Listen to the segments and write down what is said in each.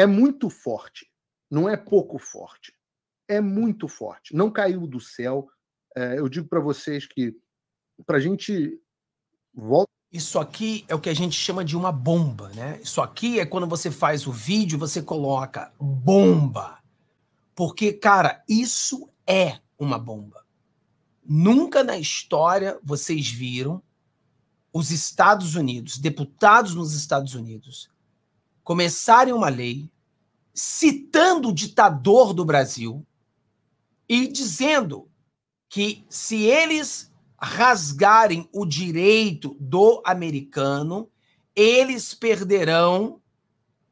É muito forte, não é pouco forte. É muito forte, não caiu do céu. Eu digo para vocês que para a gente... Isso aqui é o que a gente chama de uma bomba, né? Isso aqui é quando você faz o vídeo, você coloca bomba. Porque, cara, isso é uma bomba. Nunca na história vocês viram os Estados Unidos, deputados nos Estados Unidos, começarem uma lei citando o ditador do Brasil e dizendo que se eles rasgarem o direito do americano, eles perderão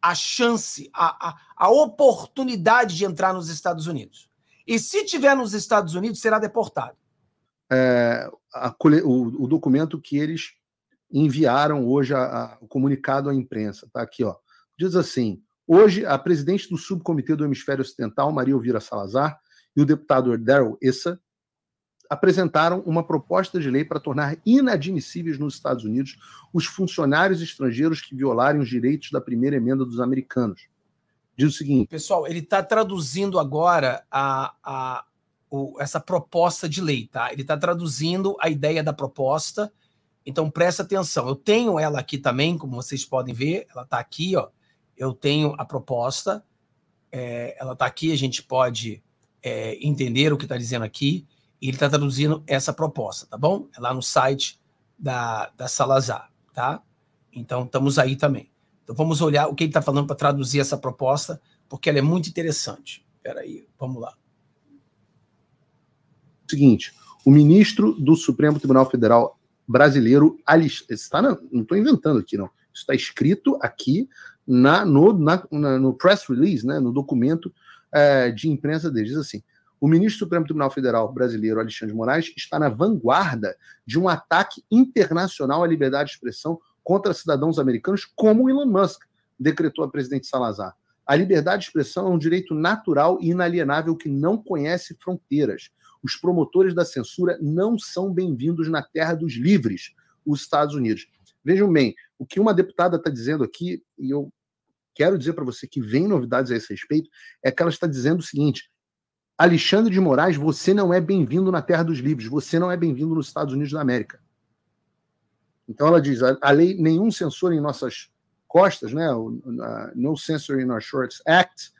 a chance, a oportunidade de entrar nos Estados Unidos. E se tiver nos Estados Unidos, será deportado. O documento que eles enviaram hoje, o comunicado à imprensa, está aqui, ó, diz assim: hoje, a presidente do subcomitê do Hemisfério Ocidental, Maria Elvira Salazar, e o deputado Darrell Issa apresentaram uma proposta de lei para tornar inadmissíveis nos Estados Unidos os funcionários estrangeiros que violarem os direitos da primeira emenda dos americanos. Diz o seguinte... Pessoal, ele está traduzindo agora essa proposta de lei, tá? Ele está traduzindo a ideia da proposta, então presta atenção. Eu tenho ela aqui também, como vocês podem ver, ela está aqui, ó. Eu tenho a proposta, ela está aqui, a gente pode entender o que está dizendo aqui. E ele está traduzindo essa proposta, tá bom? É lá no site da Salazar, tá? Então, estamos aí também. Então, vamos olhar o que ele está falando para traduzir essa proposta, porque ela é muito interessante. Espera aí, vamos lá. Seguinte, o ministro do Supremo Tribunal Federal brasileiro, não estou inventando aqui, não. Isso está escrito aqui no press release, né, no documento de imprensa dele. Diz assim: o ministro do Supremo Tribunal Federal brasileiro, Alexandre de Moraes, está na vanguarda de um ataque internacional à liberdade de expressão contra cidadãos americanos, como Elon Musk, decretou a presidente Salazar. A liberdade de expressão é um direito natural e inalienável que não conhece fronteiras. Os promotores da censura não são bem-vindos na terra dos livres, os Estados Unidos. Vejam bem, o que uma deputada está dizendo aqui, e eu quero dizer para você que vem novidades a esse respeito, é que ela está dizendo o seguinte: Alexandre de Moraes, você não é bem-vindo na terra dos livres, você não é bem-vindo nos Estados Unidos da América. Então ela diz, a lei Nenhum Censor em Nossas Costas, né, No Censor in Our Shores Act,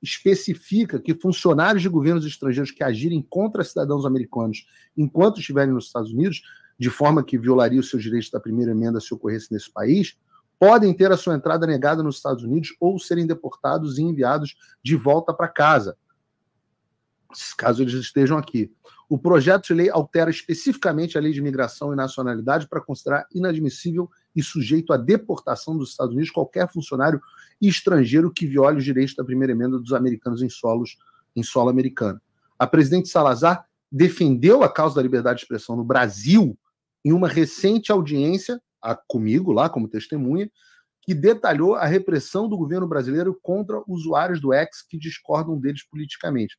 especifica que funcionários de governos estrangeiros que agirem contra cidadãos americanos enquanto estiverem nos Estados Unidos, de forma que violaria os seus direitos da primeira emenda se ocorresse nesse país, podem ter a sua entrada negada nos Estados Unidos ou serem deportados e enviados de volta para casa, caso eles estejam aqui. O projeto de lei altera especificamente a lei de imigração e nacionalidade para considerar inadmissível e sujeito à deportação dos Estados Unidos qualquer funcionário estrangeiro que viole os direitos da primeira emenda dos americanos em solo americano. A presidente Salazar defendeu a causa da liberdade de expressão no Brasil em uma recente audiência, comigo lá como testemunha, que detalhou a repressão do governo brasileiro contra usuários do X que discordam deles politicamente.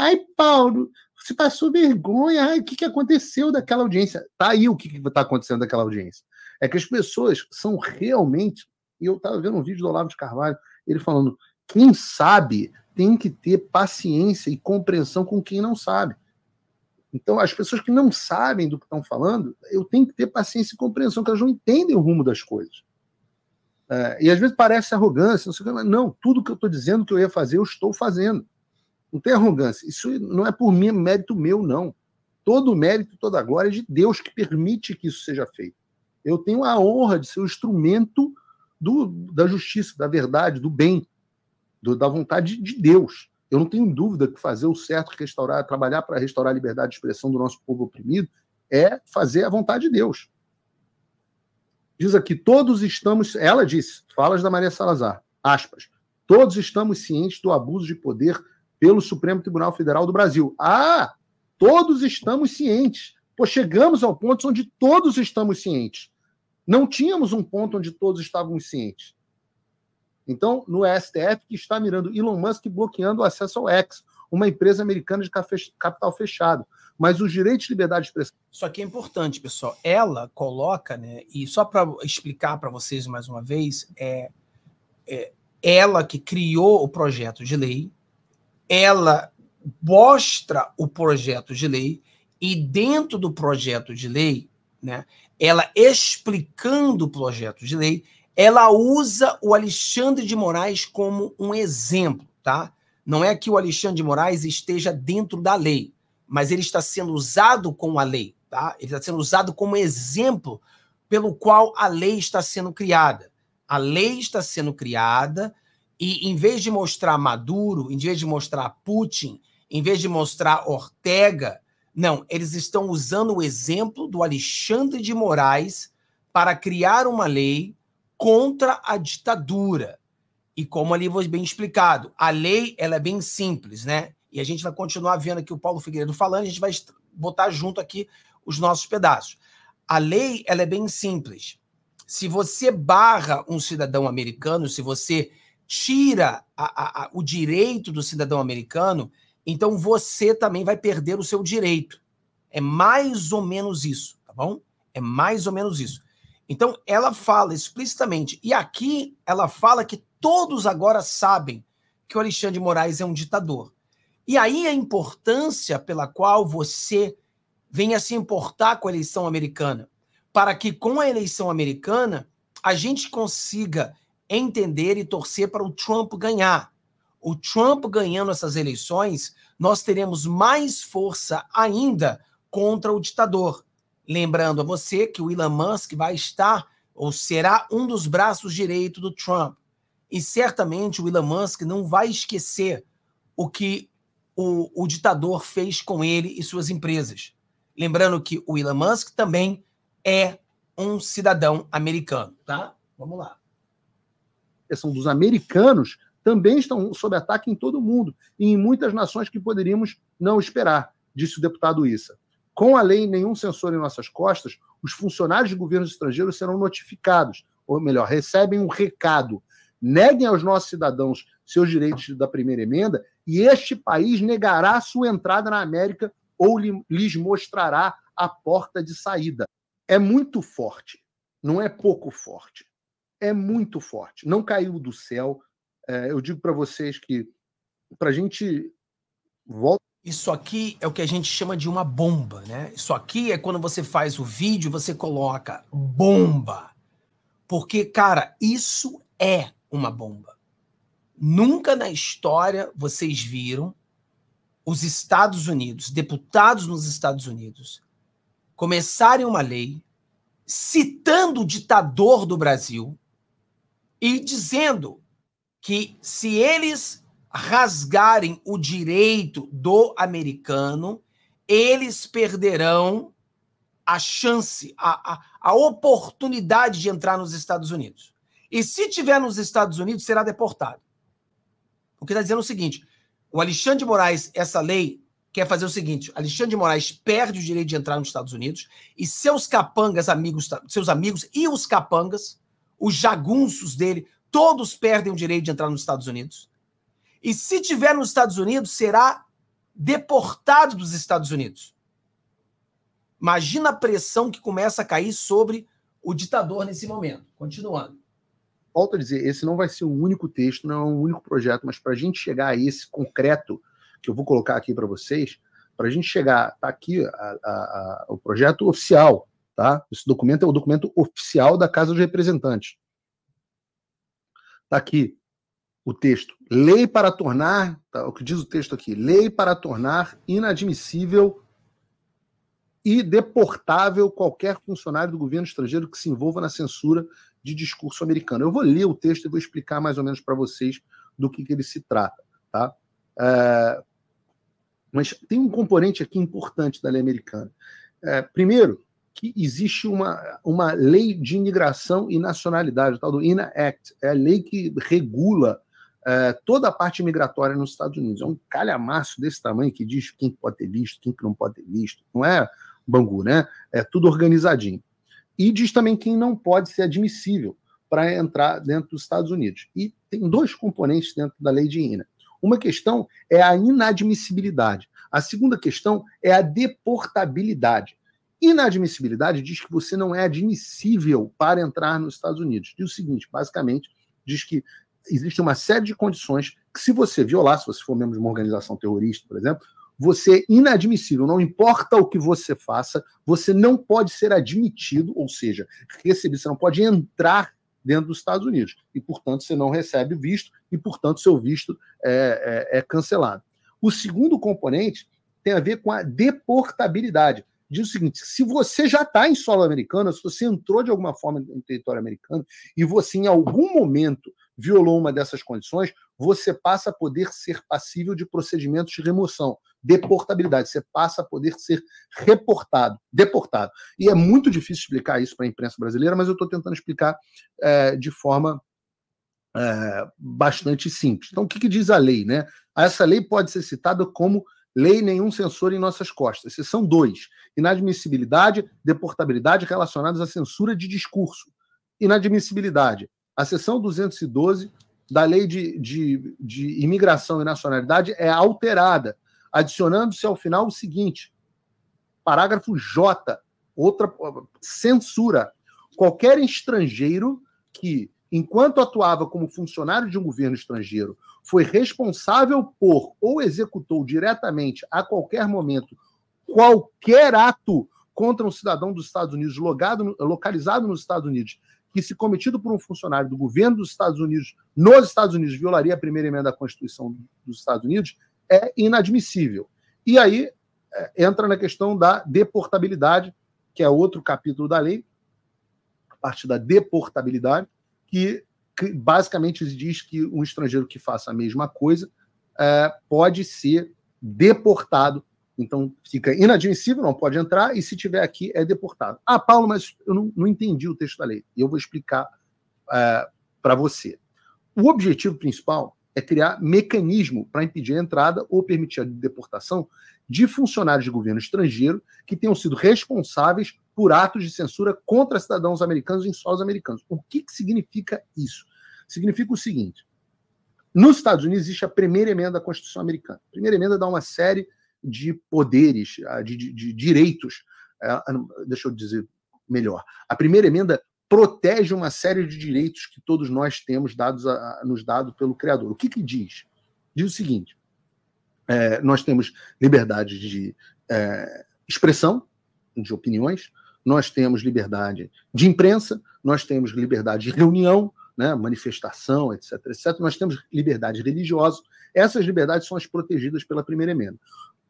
Ai, Paulo, você passou vergonha. Ai, o que aconteceu daquela audiência? Tá aí o que está acontecendo daquela audiência. É que as pessoas são realmente... E eu estava vendo um vídeo do Olavo de Carvalho, ele falando: quem sabe tem que ter paciência e compreensão com quem não sabe. Então, as pessoas que não sabem do que estão falando, eu tenho que ter paciência e compreensão, porque elas não entendem o rumo das coisas. E às vezes parece arrogância, não sei o que, mas não, tudo que eu estou dizendo que eu ia fazer, eu estou fazendo. Não tem arrogância. Isso não é por mérito meu, não. Todo o mérito, toda a glória é de Deus que permite que isso seja feito. Eu tenho a honra de ser o instrumento da justiça, da verdade, do bem, da vontade de Deus. Eu não tenho dúvida que fazer o certo, trabalhar para restaurar a liberdade de expressão do nosso povo oprimido é fazer a vontade de Deus. Diz aqui, todos estamos... Ela disse, falas da Maria Salazar, aspas, todos estamos cientes do abuso de poder pelo Supremo Tribunal Federal do Brasil. Ah, todos estamos cientes. Pô, chegamos ao ponto onde todos estamos cientes. Não tínhamos um ponto onde todos estavam cientes. Então, no STF, que está mirando Elon Musk bloqueando o acesso ao X, uma empresa americana de capital fechado. Mas os direitos de liberdade de expressão... Isso aqui é importante, pessoal. Ela coloca, né, e só para explicar para vocês mais uma vez, ela que criou o projeto de lei, ela mostra o projeto de lei e dentro do projeto de lei, né, ela explicando o projeto de lei, ela usa o Alexandre de Moraes como um exemplo, tá? Não é que o Alexandre de Moraes esteja dentro da lei, mas ele está sendo usado com a lei, tá? Ele está sendo usado como exemplo pelo qual a lei está sendo criada. A lei está sendo criada e, em vez de mostrar Maduro, em vez de mostrar Putin, em vez de mostrar Ortega, não, eles estão usando o exemplo do Alexandre de Moraes para criar uma lei contra a ditadura. E como ali foi bem explicado, a lei ela é bem simples, né? E a gente vai continuar vendo aqui o Paulo Figueiredo falando, a gente vai botar junto aqui os nossos pedaços. A lei ela é bem simples. Se você barra um cidadão americano, se você tira o direito do cidadão americano, então você também vai perder o seu direito. É mais ou menos isso, tá bom? É mais ou menos isso. Então, ela fala explicitamente, e aqui ela fala que todos agora sabem que o Alexandre de Moraes é um ditador. E aí a importância pela qual você venha se importar com a eleição americana, para que com a eleição americana a gente consiga entender e torcer para o Trump ganhar. O Trump ganhando essas eleições, nós teremos mais força ainda contra o ditador. Lembrando a você que o Elon Musk vai estar ou será um dos braços direitos do Trump. E certamente o Elon Musk não vai esquecer o que o ditador fez com ele e suas empresas. Lembrando que o Elon Musk também é um cidadão americano, tá? Vamos lá. A questão dos americanos também estão sob ataque em todo o mundo e em muitas nações que poderíamos não esperar, disse o deputado Issa. Com a lei nenhum censor em nossas costas, os funcionários de governos estrangeiros serão notificados, ou melhor, recebem um recado. Neguem aos nossos cidadãos seus direitos da primeira emenda e este país negará sua entrada na América ou lhes mostrará a porta de saída. É muito forte, não é pouco forte. É muito forte. Não caiu do céu. Eu digo para vocês que para a gente volta. Isso aqui é o que a gente chama de uma bomba, né? Isso aqui é quando você faz o vídeo, você coloca bomba. Porque, cara, isso é uma bomba. Nunca na história vocês viram os Estados Unidos, deputados nos Estados Unidos, começarem uma lei citando o ditador do Brasil e dizendo que se eles rasgarem o direito do americano, eles perderão a chance, a oportunidade de entrar nos Estados Unidos. E se tiver nos Estados Unidos, será deportado. O que está dizendo é o seguinte, o Alexandre de Moraes, essa lei, quer fazer o seguinte, Alexandre de Moraes perde o direito de entrar nos Estados Unidos e seus capangas, amigos, seus amigos e os capangas, os jagunços dele, todos perdem o direito de entrar nos Estados Unidos. E se tiver nos Estados Unidos, será deportado dos Estados Unidos. Imagina a pressão que começa a cair sobre o ditador nesse momento. Continuando. Volto a dizer, esse não vai ser o único texto, não é o único projeto, mas para a gente chegar a esse concreto, que eu vou colocar aqui para vocês, para a gente chegar, está aqui o projeto oficial, tá? Esse documento é o documento oficial da Casa dos Representantes. Está aqui. O texto, lei para tornar, tá, o que diz o texto aqui, lei para tornar inadmissível e deportável qualquer funcionário do governo estrangeiro que se envolva na censura de discurso americano. Eu vou ler o texto e vou explicar mais ou menos para vocês do que ele se trata. Tá? Mas tem um componente aqui importante da lei americana. Primeiro, que existe uma lei de imigração e nacionalidade, o tal do INA Act, é a lei que regula toda a parte migratória nos Estados Unidos. É um calhamaço desse tamanho que diz quem pode ter visto, quem que não pode ter visto. Não é bangu, né? É tudo organizadinho. E diz também quem não pode ser admissível para entrar dentro dos Estados Unidos. E tem dois componentes dentro da lei de INA. Uma questão é a inadmissibilidade. A segunda questão é a deportabilidade. Inadmissibilidade diz que você não é admissível para entrar nos Estados Unidos. Diz o seguinte, basicamente, diz que existe uma série de condições que, se você violar, se você for membro de uma organização terrorista, por exemplo, você é inadmissível, não importa o que você faça, você não pode ser admitido, ou seja, recebido, você não pode entrar dentro dos Estados Unidos, e, portanto, você não recebe visto, e, portanto, seu visto é cancelado. O segundo componente tem a ver com a deportabilidade. Diz o seguinte: se você já está em solo americano, se você entrou de alguma forma no território americano e você em algum momento violou uma dessas condições, você passa a poder ser passível de procedimentos de remoção, deportabilidade, você passa a poder ser deportado. E é muito difícil explicar isso para a imprensa brasileira, mas eu estou tentando explicar de forma bastante simples. Então, o que diz a lei, né? Essa lei pode ser citada como lei nenhum censor em nossas costas. Seção 2. Inadmissibilidade, deportabilidade relacionadas à censura de discurso. Inadmissibilidade. A seção 212 da Lei de Imigração e Nacionalidade é alterada, adicionando-se ao final o seguinte, parágrafo J, outra censura. Qualquer estrangeiro que, enquanto atuava como funcionário de um governo estrangeiro, foi responsável por ou executou diretamente a qualquer momento qualquer ato contra um cidadão dos Estados Unidos localizado nos Estados Unidos, que, se cometido por um funcionário do governo dos Estados Unidos, nos Estados Unidos, violaria a primeira emenda da Constituição dos Estados Unidos, é inadmissível. E aí entra na questão da deportabilidade, que é outro capítulo da lei, a parte da deportabilidade, que basicamente diz que um estrangeiro que faça a mesma coisa pode ser deportado. Então, fica inadmissível, não pode entrar, e se tiver aqui, é deportado. Ah, Paulo, mas eu não entendi o texto da lei. Eu vou explicar para você. O objetivo principal é criar mecanismo para impedir a entrada ou permitir a deportação de funcionários de governo estrangeiro que tenham sido responsáveis por atos de censura contra cidadãos americanos em solos americanos. O que significa isso? Significa o seguinte. Nos Estados Unidos existe a primeira emenda da Constituição americana. A primeira emenda dá uma série de poderes, de direitos. Deixa eu dizer melhor. A primeira emenda protege uma série de direitos que todos nós temos nos dados pelo Criador. O que diz? Diz o seguinte. Nós temos liberdade de expressão, de opiniões, nós temos liberdade de imprensa, nós temos liberdade de reunião, né, manifestação, etc, etc. Nós temos liberdade religiosa. Essas liberdades são as protegidas pela primeira emenda.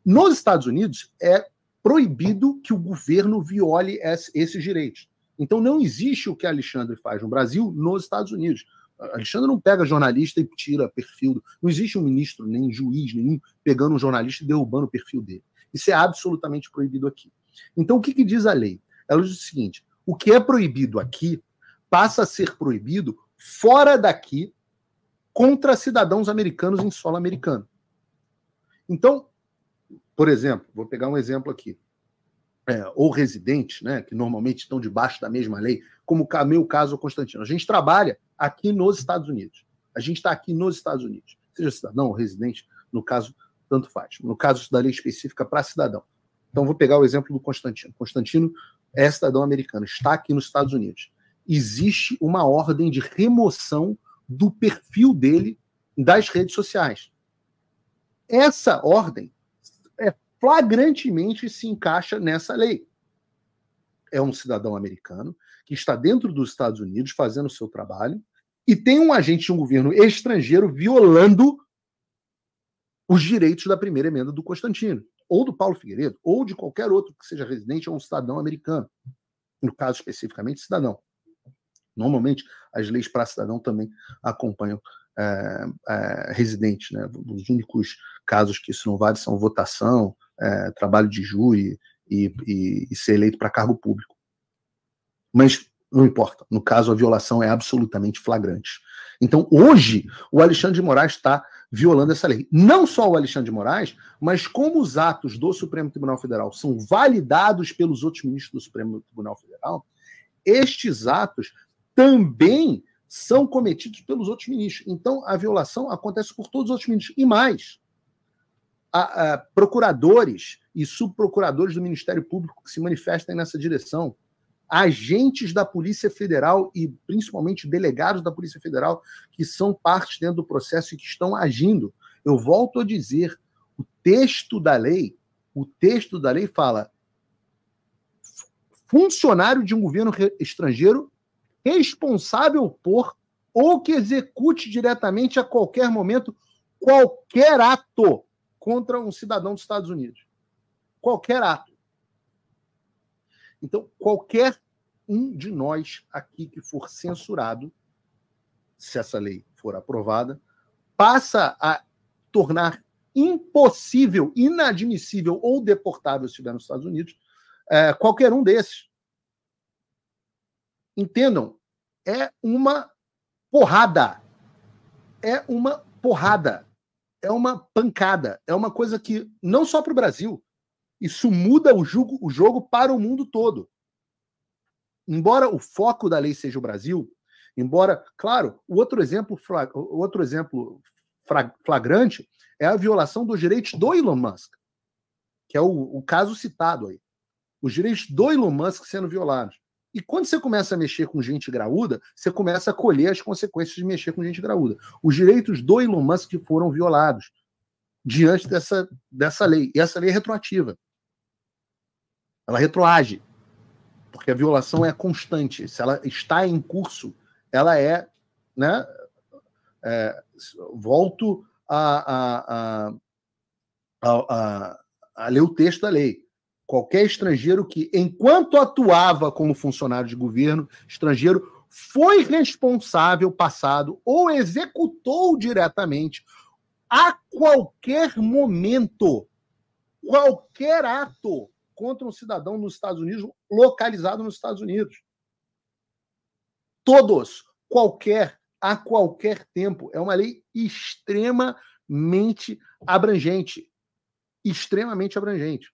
Nos Estados Unidos, é proibido que o governo viole esses direitos. Então, não existe o que Alexandre faz no Brasil nos Estados Unidos. Alexandre não pega jornalista e tira perfil. Não existe um ministro, nem juiz, nenhum, pegando um jornalista e derrubando o perfil dele. Isso é absolutamente proibido aqui. Então, o que diz a lei? Ela diz o seguinte: o que é proibido aqui passa a ser proibido fora daqui contra cidadãos americanos em solo americano. Então, por exemplo, vou pegar um exemplo aqui. Ou residentes, né, que normalmente estão debaixo da mesma lei, como o meu caso, Constantino. A gente trabalha aqui nos Estados Unidos. A gente está aqui nos Estados Unidos. Seja cidadão ou residente, no caso, tanto faz. No caso da lei específica para cidadão. Então, vou pegar o exemplo do Constantino. Constantino é cidadão americano, está aqui nos Estados Unidos. Existe uma ordem de remoção do perfil dele das redes sociais. Essa ordem flagrantemente se encaixa nessa lei. É um cidadão americano que está dentro dos Estados Unidos fazendo o seu trabalho e tem um agente de um governo estrangeiro violando os direitos da primeira emenda do Constantino, ou do Paulo Figueiredo, ou de qualquer outro que seja residente ou um cidadão americano. No caso, especificamente, cidadão. Normalmente, as leis para cidadão também acompanham residente, né? Os únicos casos que isso não vale são votação, trabalho de júri e ser eleito para cargo público. Mas não importa. No caso, a violação é absolutamente flagrante. Então, hoje, o Alexandre de Moraes está violando essa lei. Não só o Alexandre de Moraes, mas como os atos do Supremo Tribunal Federal são validados pelos outros ministros do Supremo Tribunal Federal, estes atos também são cometidos pelos outros ministros. Então, a violação acontece por todos os outros ministros. E mais, procuradores e subprocuradores do Ministério Público que se manifestem nessa direção, agentes da Polícia Federal e principalmente delegados da Polícia Federal que são parte dentro do processo e que estão agindo. Eu volto a dizer, o texto da lei fala: funcionário de um governo estrangeiro responsável por ou que execute diretamente a qualquer momento qualquer ato contra um cidadão dos Estados Unidos. Qualquer ato. Então, qualquer um de nós aqui que for censurado, se essa lei for aprovada, passa a tornar impossível, inadmissível ou deportável, se estiver nos Estados Unidos, qualquer um desses. Entendam, é uma porrada. É uma porrada. É uma pancada. É uma coisa que, não só para o Brasil, isso muda o jogo para o mundo todo. Embora o foco da lei seja o Brasil, embora, claro, outro exemplo flagrante é a violação dos direitos do Elon Musk, que é o caso citado aí. Os direitos do Elon Musk sendo violados. E quando você começa a mexer com gente graúda, você começa a colher as consequências de mexer com gente graúda. Os direitos do Elon Musk foram violados diante dessa lei. E essa lei é retroativa. Ela retroage, porque a violação é constante. Se ela está em curso, ela é, né? Volto a ler o texto da lei. Qualquer estrangeiro que, enquanto atuava como funcionário de governo estrangeiro, foi responsável, passado ou executou diretamente a qualquer momento, qualquer ato contra um cidadão nos Estados Unidos, localizado nos Estados Unidos. Todos, qualquer, a qualquer tempo. É uma lei extremamente abrangente. Extremamente abrangente.